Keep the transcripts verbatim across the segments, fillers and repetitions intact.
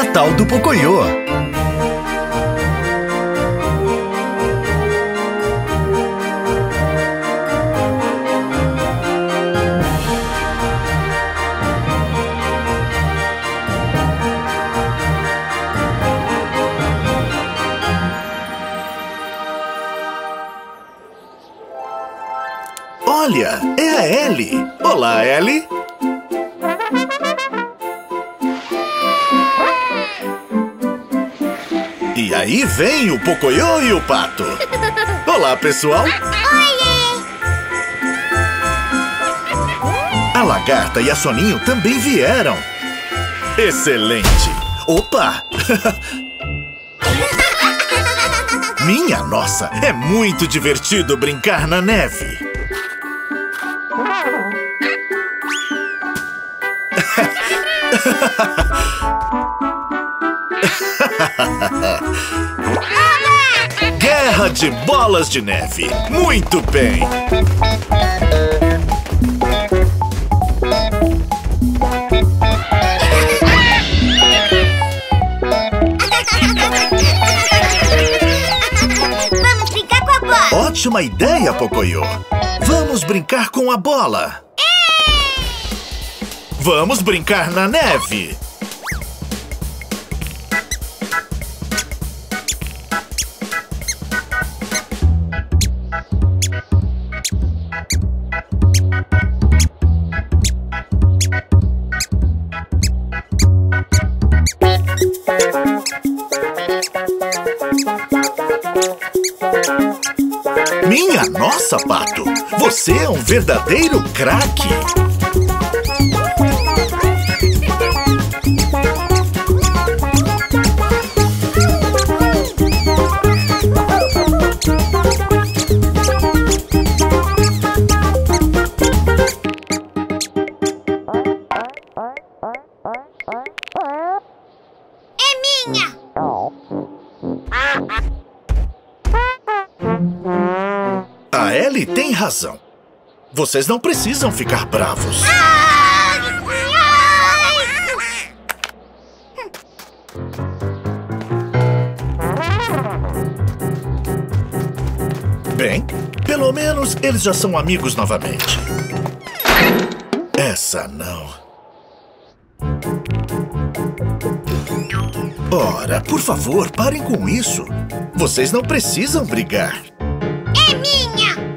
Natal do Pocoyo. Olha, é a Elly. Olá, Elly. E aí vem o Pocoyo e o Pato. Olá, pessoal. Oi! A lagarta e a Soninho também vieram. Excelente. Opa! Minha nossa, é muito divertido brincar na neve. Guerra de bolas de neve. Muito bem. Vamos brincar com a bola. Ótima ideia, Pocoyo. Vamos brincar com a bola. Vamos brincar na neve! Minha nossa, Pato! Você é um verdadeiro craque! A Elly tem razão. Vocês não precisam ficar bravos. Bem, pelo menos eles já são amigos novamente. Essa não. Ora, por favor, parem com isso. Vocês não precisam brigar. É minha!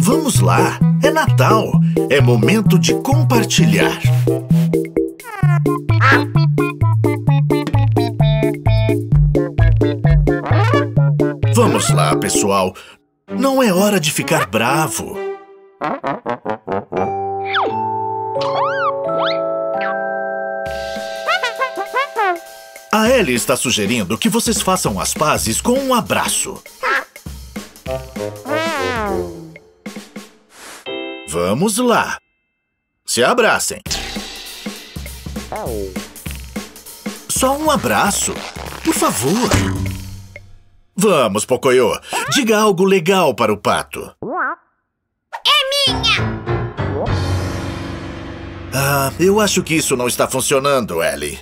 Vamos lá! É Natal! É momento de compartilhar! Vamos lá, pessoal! Não é hora de ficar bravo! A Elly está sugerindo que vocês façam as pazes com um abraço. Vamos lá. Se abracem. Só um abraço, por favor. Vamos, Pocoyo. Diga algo legal para o Pato. É minha! Ah, eu acho que isso não está funcionando, Elly.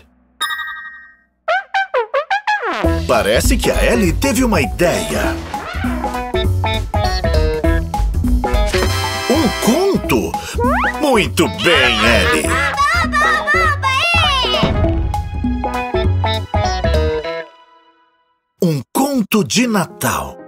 Parece que a Elly teve uma ideia. Um conto? Muito bem, Elly. Um conto de Natal.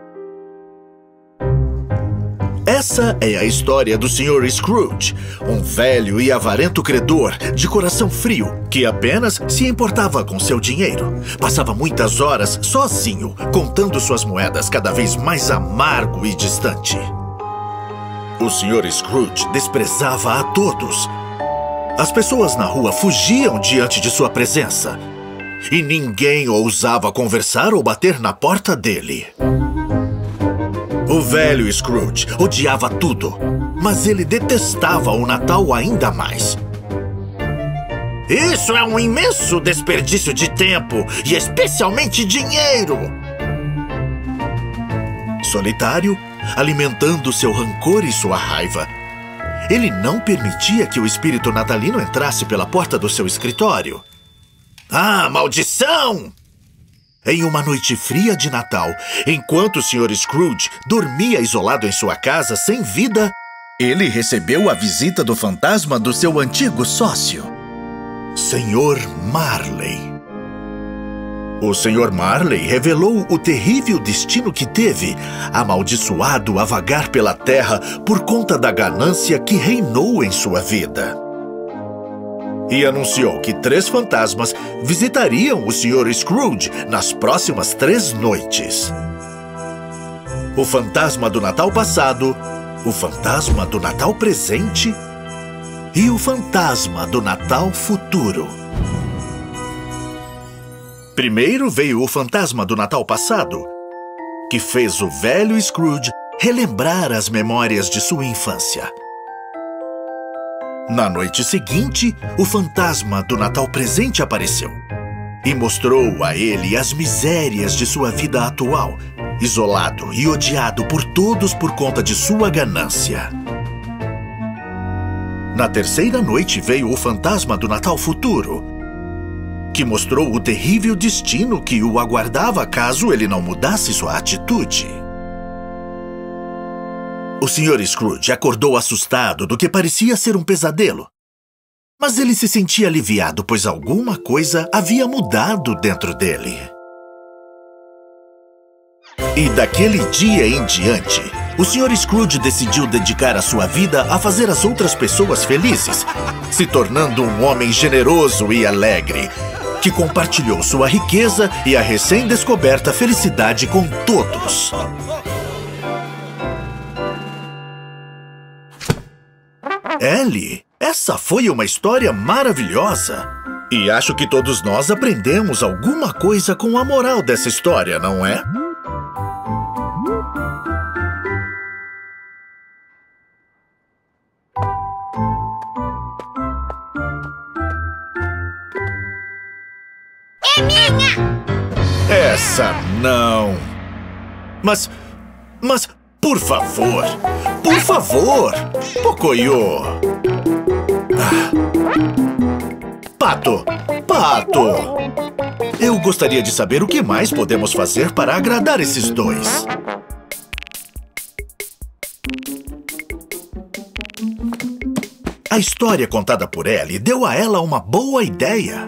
Essa é a história do senhor Scrooge, um velho e avarento credor de coração frio que apenas se importava com seu dinheiro. Passava muitas horas sozinho, contando suas moedas cada vez mais amargo e distante. O senhor Scrooge desprezava a todos. As pessoas na rua fugiam diante de sua presença. E ninguém ousava conversar ou bater na porta dele. O velho Scrooge odiava tudo, mas ele detestava o Natal ainda mais. Isso é um imenso desperdício de tempo, e especialmente dinheiro! Solitário, alimentando seu rancor e sua raiva. Ele não permitia que o espírito natalino entrasse pela porta do seu escritório. Ah, maldição! Em uma noite fria de Natal, enquanto o senhor Scrooge dormia isolado em sua casa sem vida, ele recebeu a visita do fantasma do seu antigo sócio, senhor Marley. O senhor Marley revelou o terrível destino que teve, amaldiçoado a vagar pela terra por conta da ganância que reinou em sua vida. E anunciou que três fantasmas visitariam o senhor Scrooge nas próximas três noites. O fantasma do Natal passado, o fantasma do Natal presente e o fantasma do Natal futuro. Primeiro veio o fantasma do Natal passado, que fez o velho Scrooge relembrar as memórias de sua infância. Na noite seguinte, o fantasma do Natal presente apareceu e mostrou a ele as misérias de sua vida atual, isolado e odiado por todos por conta de sua ganância. Na terceira noite veio o fantasma do Natal futuro, que mostrou o terrível destino que o aguardava caso ele não mudasse sua atitude. O senhor Scrooge acordou assustado do que parecia ser um pesadelo. Mas ele se sentia aliviado, pois alguma coisa havia mudado dentro dele. E daquele dia em diante, o senhor Scrooge decidiu dedicar a sua vida a fazer as outras pessoas felizes, se tornando um homem generoso e alegre, que compartilhou sua riqueza e a recém-descoberta felicidade com todos. Elly, essa foi uma história maravilhosa. E acho que todos nós aprendemos alguma coisa com a moral dessa história, não é? É minha! Essa não. Mas... mas... Por favor! Por favor! Pocoyo! Ah. Pato! Pato! Eu gostaria de saber o que mais podemos fazer para agradar esses dois. A história contada por Elly deu a ela uma boa ideia.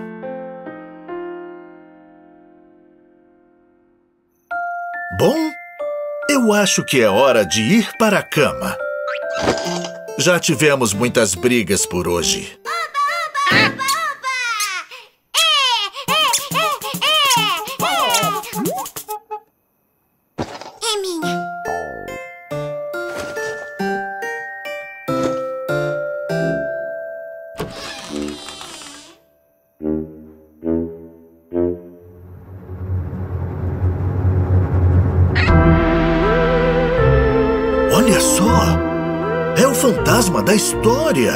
Bom... Eu acho que é hora de ir para a cama. Já tivemos muitas brigas por hoje. Oba, oba, oba! É, é, é, é, é. É minha. Olha só! É o fantasma da história!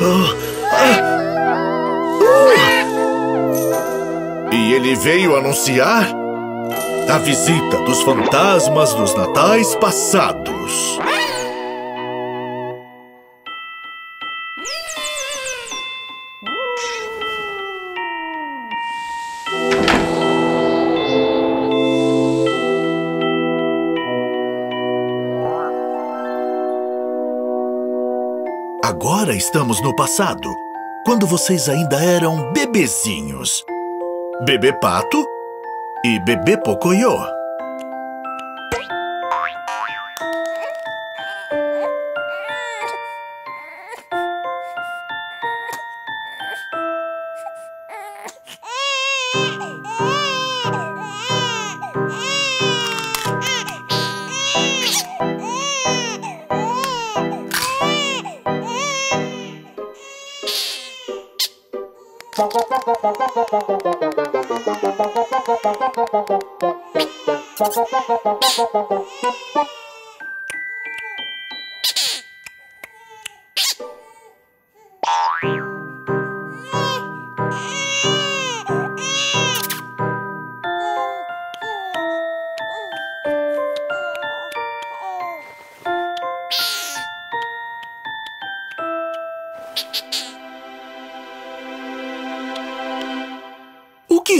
Oh, ah, uh. E ele veio anunciar a visita dos fantasmas dos natais passados. Agora estamos no passado, quando vocês ainda eram bebezinhos. Bebê Pato e Bebê Pocoyo.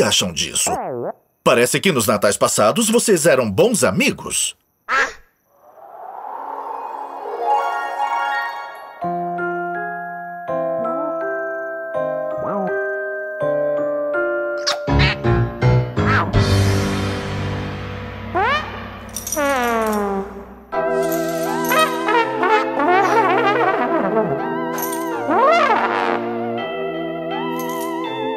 que acham disso? Parece que nos natais passados vocês eram bons amigos.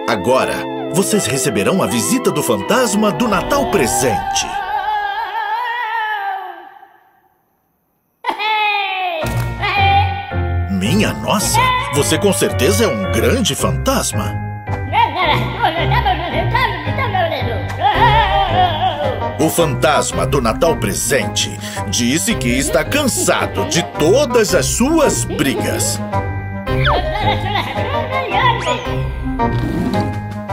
Agora, vocês receberão a visita do fantasma do Natal presente. Minha nossa, você com certeza é um grande fantasma. O fantasma do Natal presente disse que está cansado de todas as suas brigas.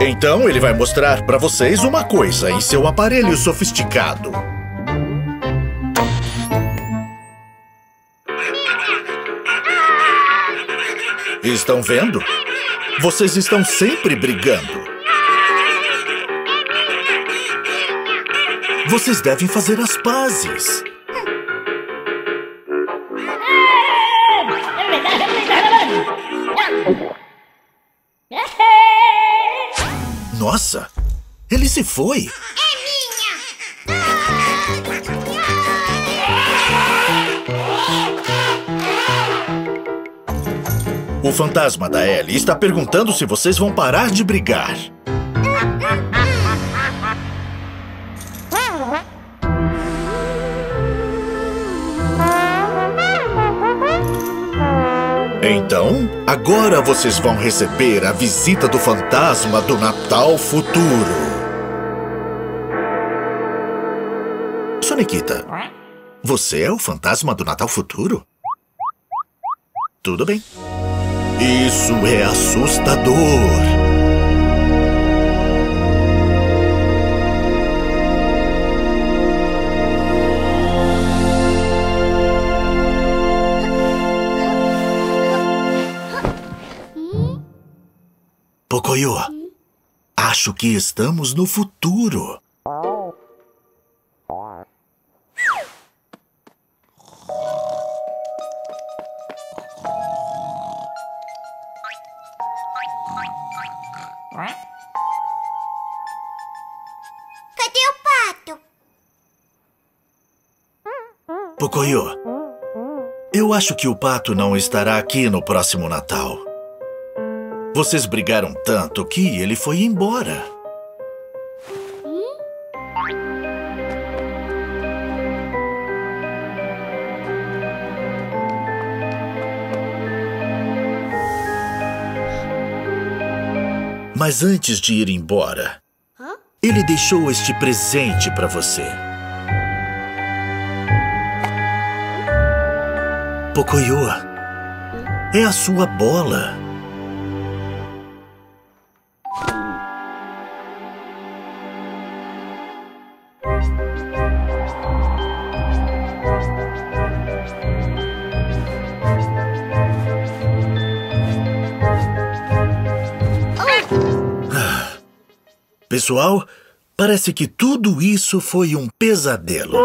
Então ele vai mostrar para vocês uma coisa em seu aparelho sofisticado. Estão vendo? Vocês estão sempre brigando. Vocês devem fazer as pazes. Nossa, ele se foi. É minha! O fantasma da Elly está perguntando se vocês vão parar de brigar. Então, agora vocês vão receber a visita do fantasma do Natal futuro. Soniquita, você é o fantasma do Natal futuro? Tudo bem. Isso é assustador. Pocoyo, acho que estamos no futuro. Cadê o Pato? Pocoyo, eu acho que o Pato não estará aqui no próximo Natal. Vocês brigaram tanto que ele foi embora. Hum? Mas antes de ir embora, hã? Ele deixou este presente para você. Pocoyo, é a sua bola. Pessoal, parece que tudo isso foi um pesadelo.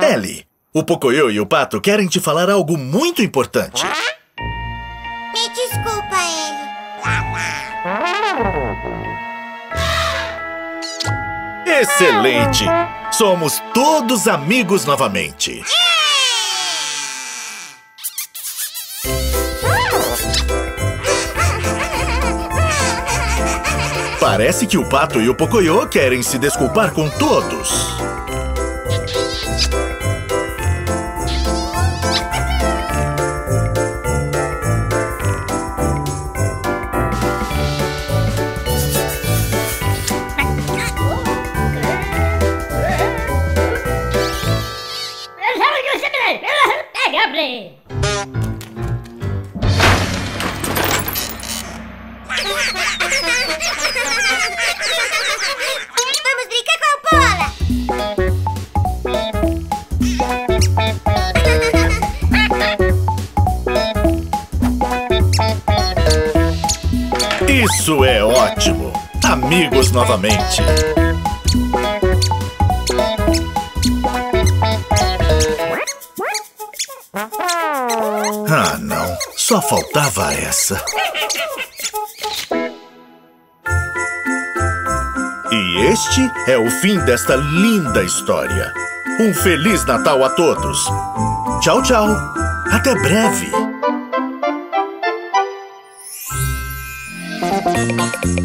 Elly, o Pocoyo e o Pato querem te falar algo muito importante. Me desculpa, Elly. Excelente! Somos todos amigos novamente. Parece que o Pato e o Pocoyo querem se desculpar com todos. Isso é ótimo! Amigos novamente! Ah, não! Só faltava essa! E este é o fim desta linda história. Um Feliz Natal a todos! Tchau, tchau! Até breve!